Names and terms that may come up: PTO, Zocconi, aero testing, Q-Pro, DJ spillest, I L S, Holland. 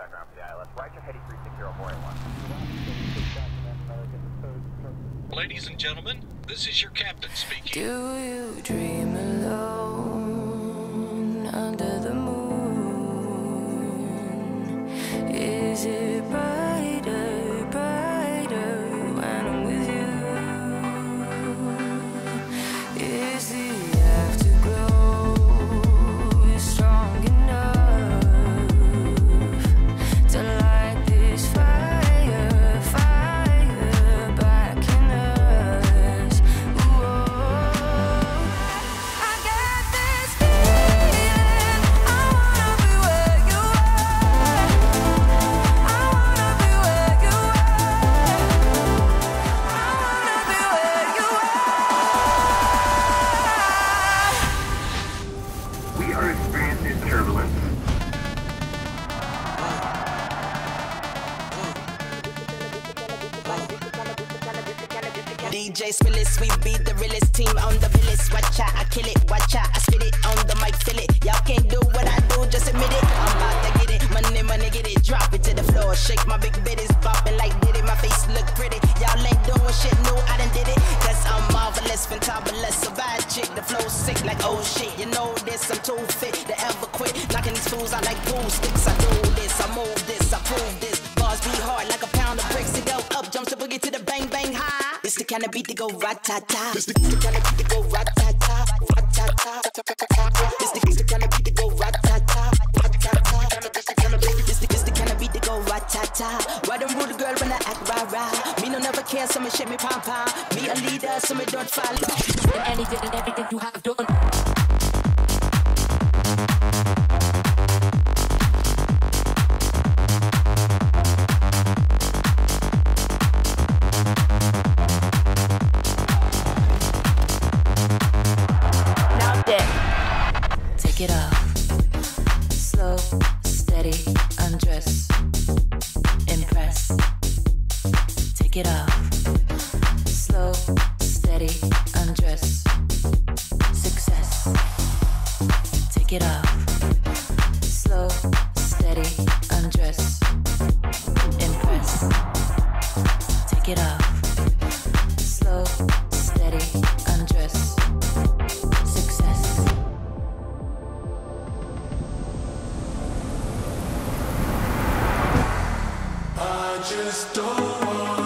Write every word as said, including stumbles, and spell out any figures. background for the I L S. Roger, heading three six zero four eight one. Ladies and gentlemen, this is your captain speaking. Do you dream alone under the moon? Is it brighter, brighter when I'm with you? Is the afterglow strong enough? D J Spillest, we be the realest team on the realest. Watch out, I kill it, watch out, I spit it on the mic, feel it. Y'all can't do what I do, just admit it. I'm about to get it, money, money, get it, drop it to the floor. Shake my big bitties, bopping like did it, my face look pretty. Y'all ain't doing shit new, I done did it. Cause I'm marvelous, fantabulous, a bad chick, the flow sick like oh shit. You know this, I'm too fit to ever quit. Knocking these fools out like pool sticks. I do this, I move this, I prove this. Bars be hard like a pound of bricks. It go up, jumps the boogie to the bang, bang, high. It's the kind of beat to go ratata. It's the kind of beat to go ratata, ratata. It's the kind of beat to go ratata, ratata. It's the kind of beat to go ratata. Why don't rude girl when I act rah-rah? Me no never care, so me shit me pom-pom. Me a leader, so me don't follow. Do anything and everything you have done. Take it off, slow, steady, undress, impress. Take it off, slow, steady, undress, success. Take it off, slow, steady, undress, impress. Take it off, slow, steady, undress. Just don't want